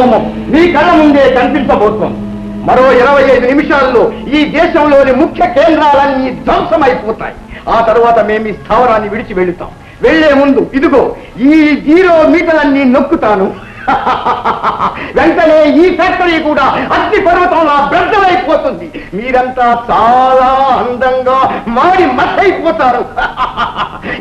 భావము మీ కళ్ళ ముందే కనిపించబోతోంది. మరో 25 నిమిషాల్లో ఈ దేశంలోని ముఖ్య కేంద్రాలన్నీ ధ్వంసమైపోతాయి. ఆ తర్వాత మేము ఈ స్థావరాన్ని విడిచి వెళుతాం. వెళ్లే ముందు ఇదిగో ఈ 0 మీటర్లన్నీ నొక్కుతాను. వెంటనే ఈ ఫ్యాక్టరీ కూడా అగ్ని పర్వతంలో బ్రద్దలైపోతుంది. మీరంతా చాలా అందంగా మాడి మసైపోతారు.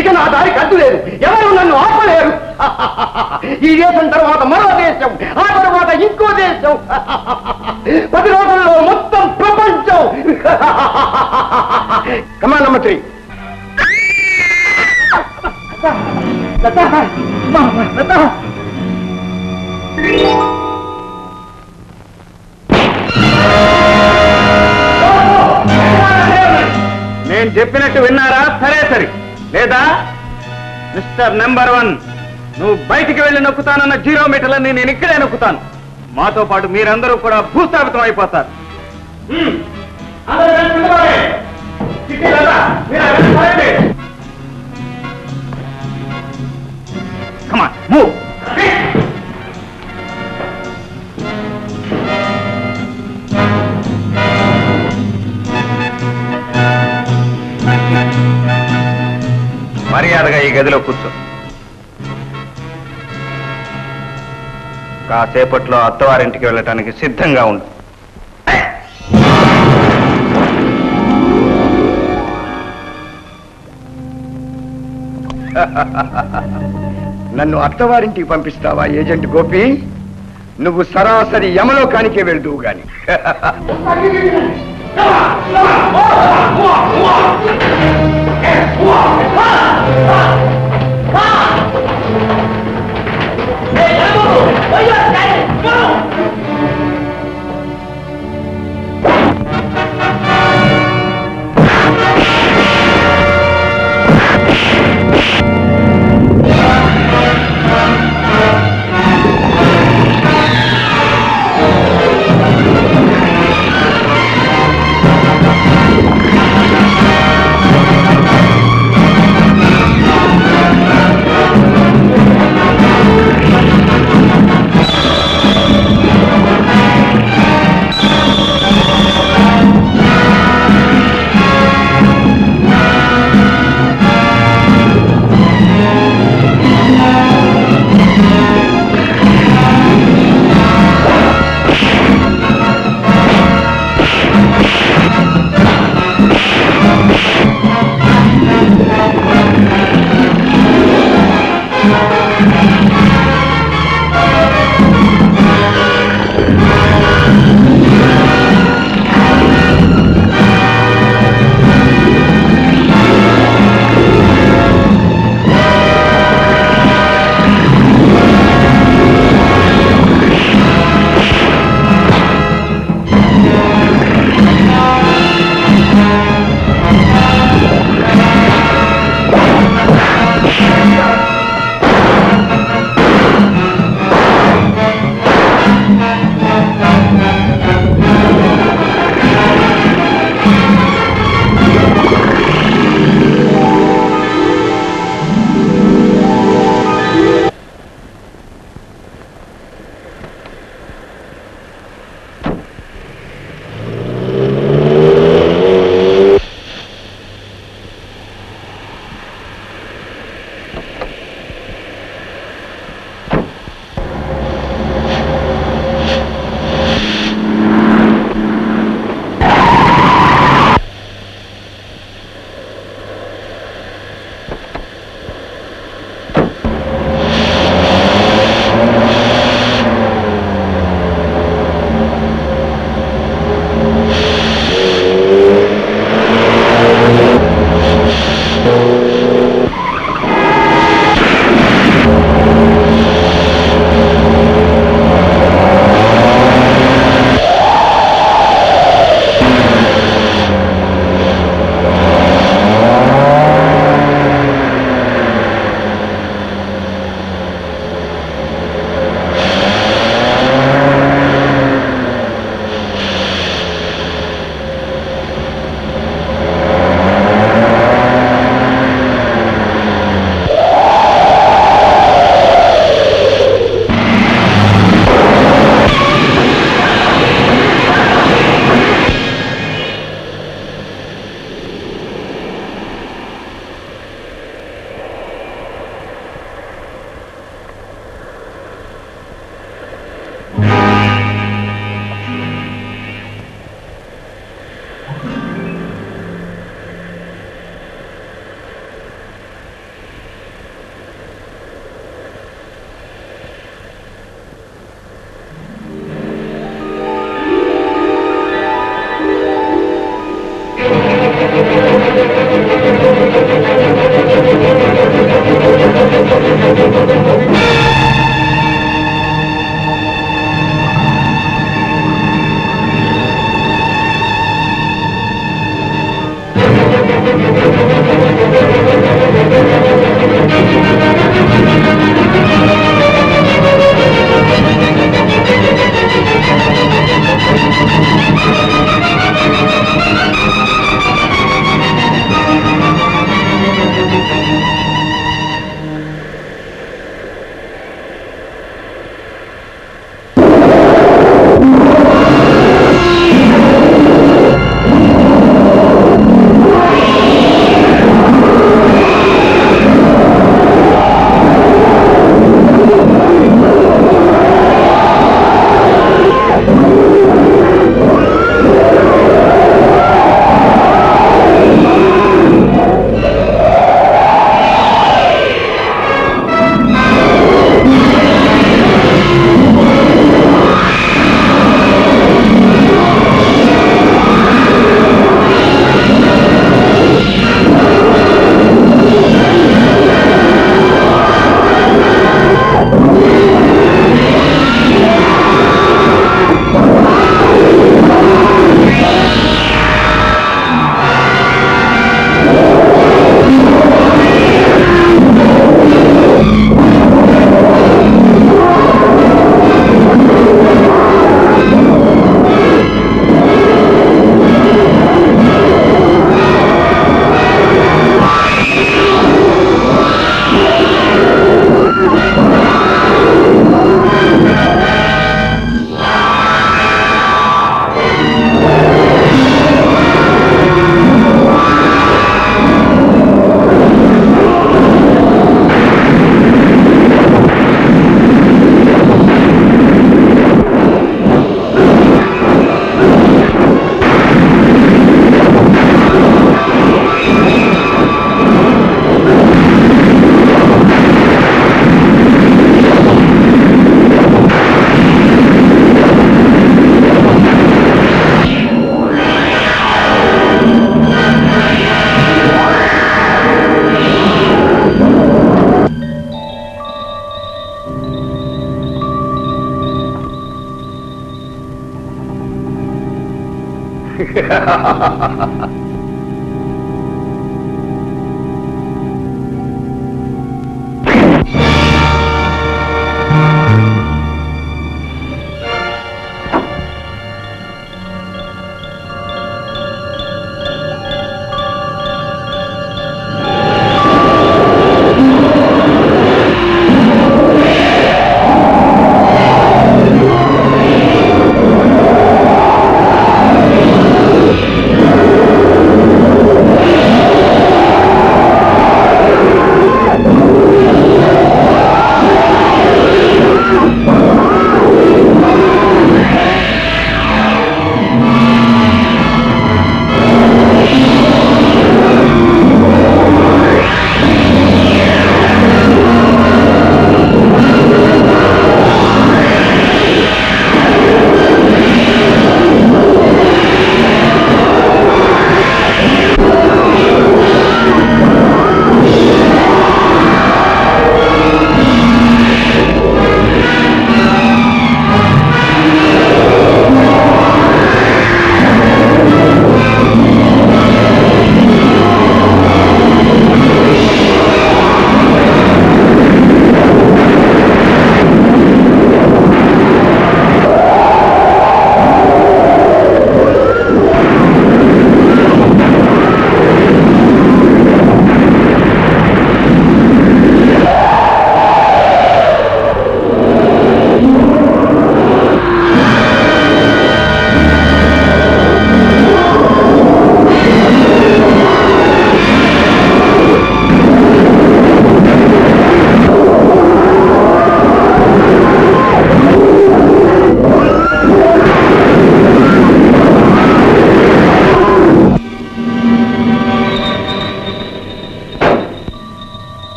ఇక నా దారికి అడ్డు లేదు, ఎవరు నన్ను ఆపలేరు. ఈ దేశం తర్వాత మరో దేశం, ఆ తర్వాత ఇంకో దేశం, 10 రోజుల్లో మొత్తం ప్రపంచం. Command number 3. నేను చెప్పినట్టు విన్నారా? సరే సరే, లేదా మిస్టర్ నంబర్ 1, నువ్వు బయటికి వెళ్ళి నొక్కుతానన్న 0 మీటర్లని నేను ఇక్కడే నొక్కుతాను. మాతో పాటు మీరందరూ కూడా భూస్థాపితం అయిపోతారు. మర్యాదగా ఈ గదిలో కూర్చో. కాసేపట్లో అత్తవారింటికి వెళ్ళటానికి సిద్ధంగా ఉండు. నన్ను అత్తవారింటికి పంపిస్తావా ఏజెంట్ గోపి? నువ్వు సరాసరి యమలోకానికే వెళ్దువు గాని.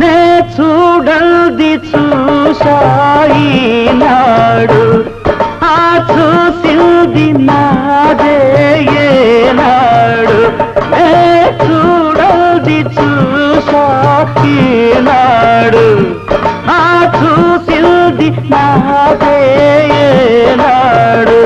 నే చూడల్ది చూశాయి నాడు ఆ చూసింది నాదే ఏనాడు నే చూడల్ది చూశాయి నాడు ఆ చూసింది నాదే ఏనాడు